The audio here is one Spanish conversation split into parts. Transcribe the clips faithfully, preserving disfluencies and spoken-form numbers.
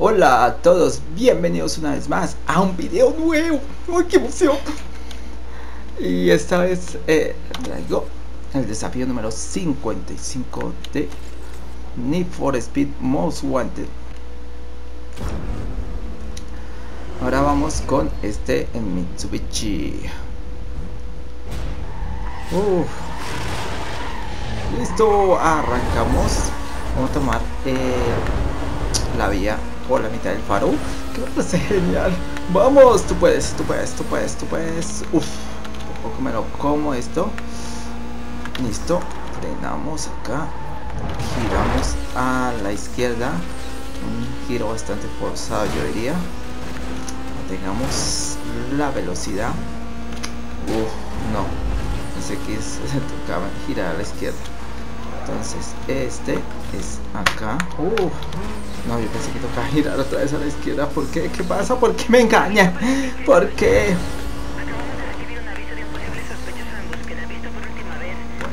Hola a todos, bienvenidos una vez más a un video nuevo. ¡Ay, qué emoción! Y esta vez eh, traigo el desafío número cincuenta y cinco de Need for Speed Most Wanted. Ahora vamos con este en Mitsubishi. Uf. Listo, arrancamos. Vamos a tomar eh, la vía por la mitad del faro, que va a ser genial. Vamos, tú puedes, tú puedes, tú puedes, tú puedes. Uf, un poco me lo como esto. Listo, frenamos acá, giramos a la izquierda, un giro bastante forzado yo diría. Mantengamos la velocidad. Uf, no, pensé que se tocaba girar a la izquierda. Entonces este es acá. Uh, no, yo pensé que tocaba girar otra vez a la izquierda. ¿Por qué? ¿Qué pasa? ¿Por qué me engaña? ¿Por qué?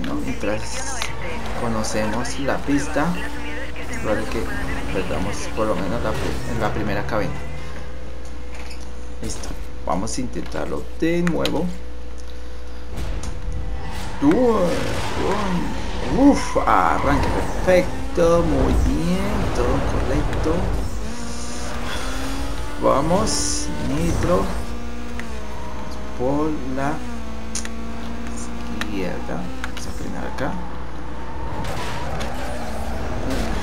Bueno, mientras conocemos la pista, probable que perdamos por lo menos la, en la primera cabina. Listo, vamos a intentarlo de nuevo. Uh, uh. Uff, arranque perfecto, muy bien, todo correcto. Vamos, nitro por la izquierda. Vamos a frenar acá.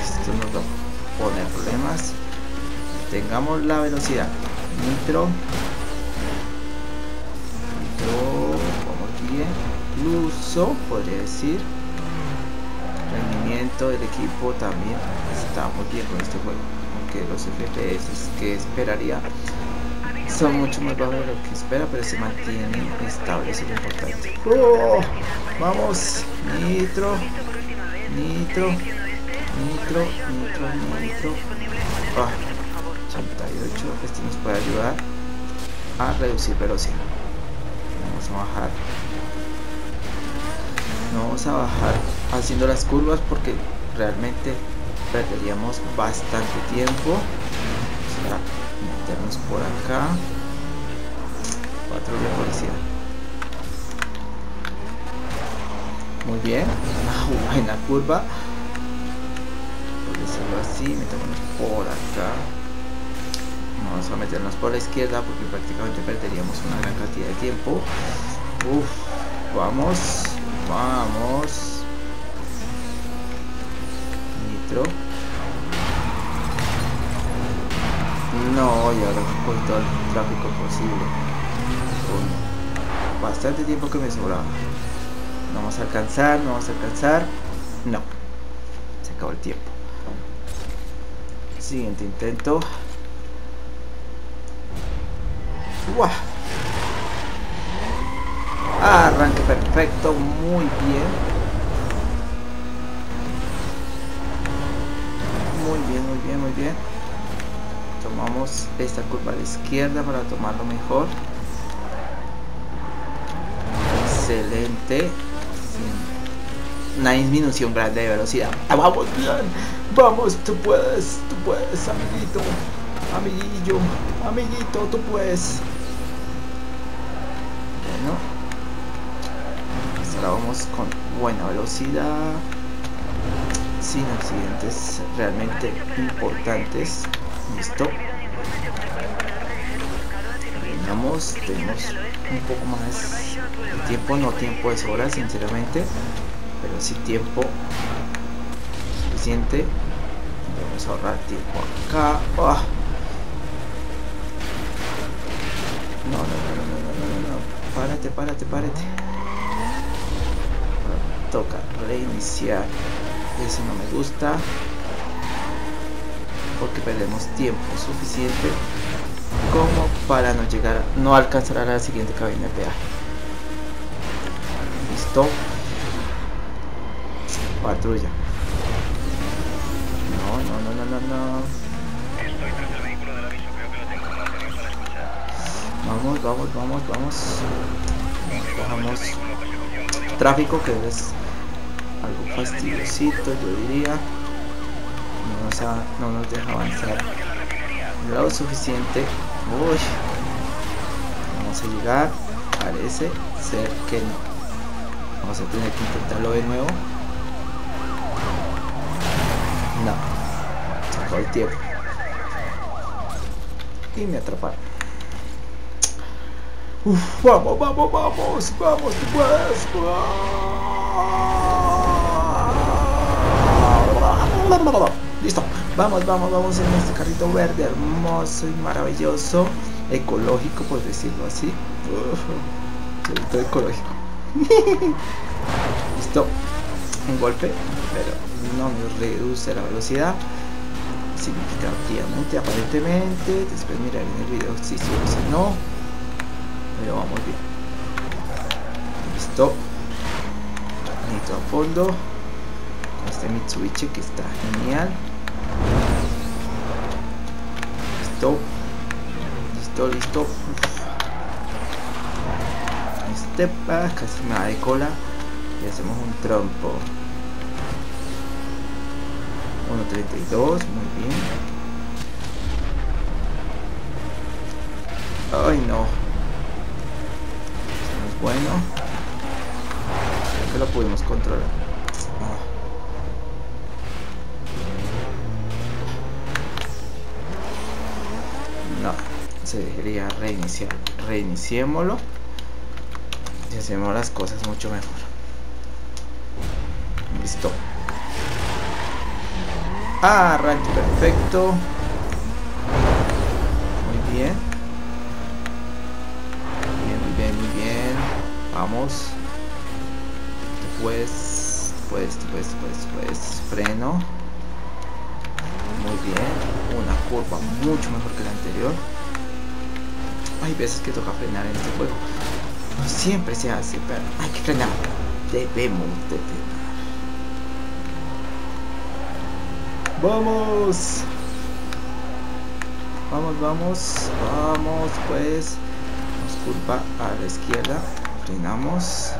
Esto nos va a poner problemas. Tengamos la velocidad. Nitro. Nitro, vamos bien. Incluso podría decir. Rendimiento del equipo también está muy bien con este juego, aunque los F P S que esperaría son mucho más bajos de lo que espera, pero se mantiene estable, eso es lo importante. ¡Oh! Vamos, nitro, nitro, nitro, nitro, nitro. Ah, ochenta y ocho, esto nos puede ayudar a reducir velocidad. Vamos a bajar. No vamos a bajar haciendo las curvas porque realmente perderíamos bastante tiempo. Vamos a meternos por acá. Patrulla policial. Muy bien. Una buena curva. Por decirlo así, metémonos por acá. Vamos a meternos por la izquierda porque prácticamente perderíamos una gran cantidad de tiempo. Uf, vamos. Vamos. Nitro. No, y ahora con todo el tráfico posible. Con bastante tiempo que me sobraba. No vamos a alcanzar, no vamos a alcanzar. No. Se acabó el tiempo. Siguiente intento. ¡Guau! Arranque perfecto, muy bien. Muy bien, muy bien, muy bien. Tomamos esta curva a la izquierda para tomarlo mejor. Excelente. Sí. Una disminución grande de velocidad. Vamos bien. Vamos, tú puedes, tú puedes, amiguito. Amiguillo, amiguito, tú puedes. Bueno. Ahora vamos con buena velocidad, sin accidentes realmente importantes. Listo, terminamos, tenemos un poco más de tiempo, no tiempo de sobra sinceramente, pero sí tiempo suficiente. Vamos a ahorrar tiempo acá. Oh. No, no, no, no, no, no, no, párate, párate, párate. Toca reiniciar, eso no me gusta porque perdemos tiempo suficiente como para no llegar, no alcanzar a la siguiente cabina de peaje. Listo, patrulla. No, no, no, no, no, no. Estoy tras el vehículo del aviso, creo que lo tengo con anterior para escuchar. Vamos, vamos, vamos, vamos. Vamos. tráfico, que es algo fastidiosito, yo diría. No nos, ha, no nos deja avanzar lo suficiente. Uy, vamos a llegar, parece ser que no. Vamos a tener que intentarlo de nuevo. No, se acabó el tiempo y me atraparon. Uf, vamos, vamos, vamos, vamos, tú puedes, vamos. Listo, vamos, vamos, vamos en este carrito verde hermoso y maravilloso, ecológico, por decirlo así. Uf, sobre todo ecológico. Listo, un golpe, pero no me reduce la velocidad significativamente, aparentemente. Después miraré en el video si sí, sí o si no, pero vamos bien. Listo, listo a fondo con este Mitsubishi que está genial. Listo, listo, listo. Este pa, casi me da de cola y hacemos un trompo. uno treinta y dos, muy bien. Ay, no, eso no es bueno. Creo que lo pudimos controlar. No, se debería reiniciar. Reiniciémoslo y hacemos las cosas mucho mejor. Listo. Arranque perfecto. Muy bien. Bien, muy bien, muy bien. Vamos. Tú puedes, tú puedes, tú puedes, tú puedes, tú puedes. Freno. Muy bien. Una curva mucho mejor que la anterior. Hay veces que toca frenar en este juego. No siempre se hace, pero hay que frenar. Debemos de frenar. Vamos, vamos, vamos, vamos, pues nos culpa a la izquierda, frenamos,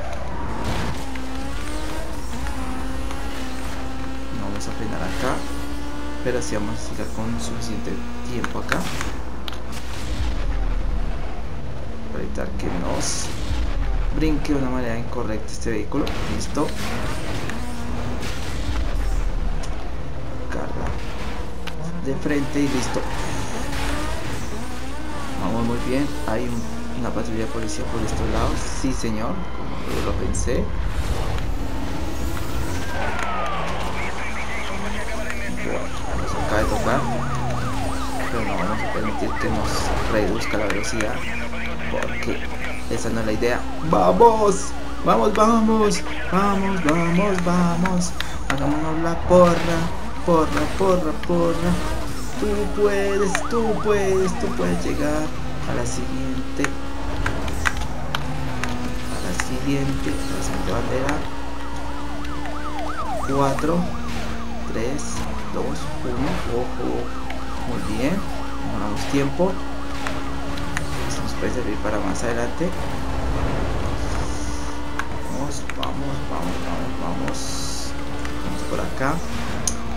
no vamos a frenar acá, pero si sí vamos a llegar con suficiente tiempo acá para evitar que nos brinque de una manera incorrecta este vehículo. Listo. De frente y listo. Vamos muy bien. Hay un, una patrulla de policía por estos lados. Sí, señor, como yo lo pensé. Nos acaba de tocar, pero no vamos a permitir que nos reduzca la velocidad, porque esa no es la idea. Vamos, vamos, vamos, vamos, vamos, vamos. Hagámonos la porra. Porra, porra, porra. Tú puedes, tú puedes, tú puedes llegar a la siguiente. A la siguiente, la siguiente bandera. cuatro, tres, dos, uno. Ojo. Muy bien. Tomamos tiempo. Esto nos puede servir para más adelante. Vamos, vamos, vamos, vamos, vamos. Vamos por acá,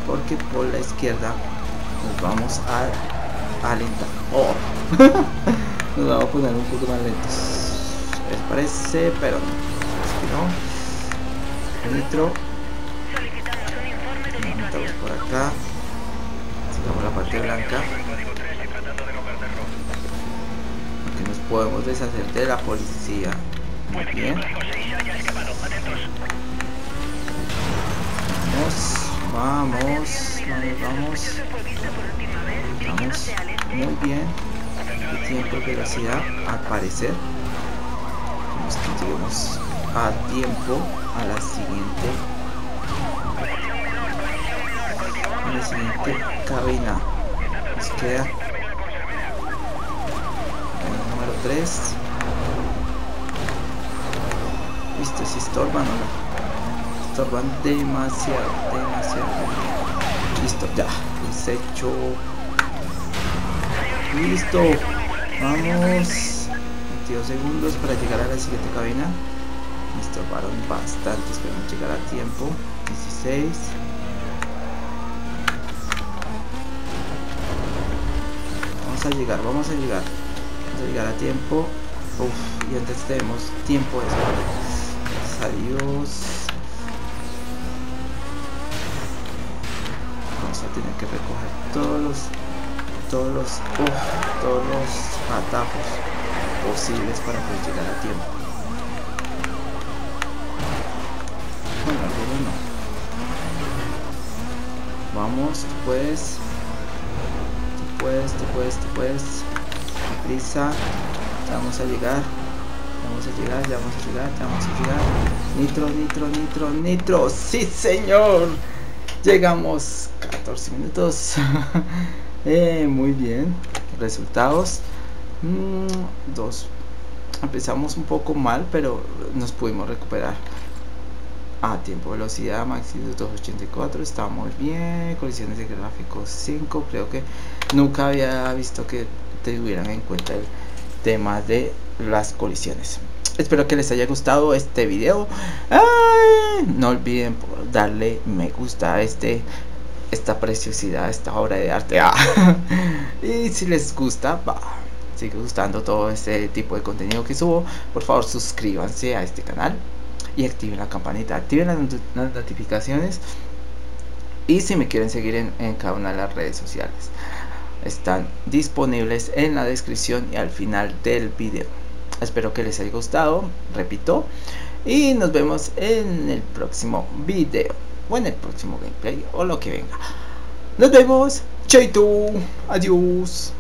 porque por la izquierda nos vamos a alentar. Oh. Nos vamos a poner un poco más lentos, les parece, pero no, es que no. Nitro, vamos por acá, sacamos la parte blanca, porque nos podemos deshacer de la policía. Muy bien. Vamos. Vamos, vamos, vamos, vamos, muy bien. El tiempo de velocidad al parecer. Vamos que lleguemos a tiempo a la siguiente, a la siguiente cabina. Nos queda el número tres. Listo, si estorban o no. Estorban demasiado, demasiado. Listo, ya, desecho. Listo, vamos. veintidós segundos para llegar a la siguiente cabina. me estorbaron bastante, esperemos llegar a tiempo. Dieciséis. Vamos a llegar, vamos a llegar vamos a llegar a tiempo. Uf, y antes tenemos tiempo de espera. Adiós. Vamos a tener que recoger todos los todos los uf, todos los atajos posibles para poder llegar a tiempo. Bueno, alguno no. Vamos, tú puedes, tú puedes, tú puedes, tú puedes. Con prisa. Ya vamos a llegar. Ya vamos a llegar, ya vamos a llegar, ya vamos a llegar. Nitro, nitro, nitro, nitro. ¡Sí, señor! Llegamos. catorce minutos. Eh, muy bien, resultados mm, dos. Empezamos un poco mal, pero nos pudimos recuperar a tiempo. Velocidad máxima doscientos ochenta y cuatro, estamos bien. Colisiones de gráficos cinco. Creo que nunca había visto que tuvieran en cuenta el tema de las colisiones. Espero que les haya gustado este video. ¡Ay! No olviden darle me gusta a este esta preciosidad, esta obra de arte. ah. Y si les gusta, bah, sigue gustando todo este tipo de contenido que subo, por favor suscríbanse a este canal y activen la campanita, activen las, not las notificaciones. Y si me quieren seguir en, en cada una de las redes sociales, están disponibles en la descripción y al final del video. Espero que les haya gustado, repito, y nos vemos en el próximo video o en el próximo gameplay o lo que venga. Nos vemos, chaito, adiós.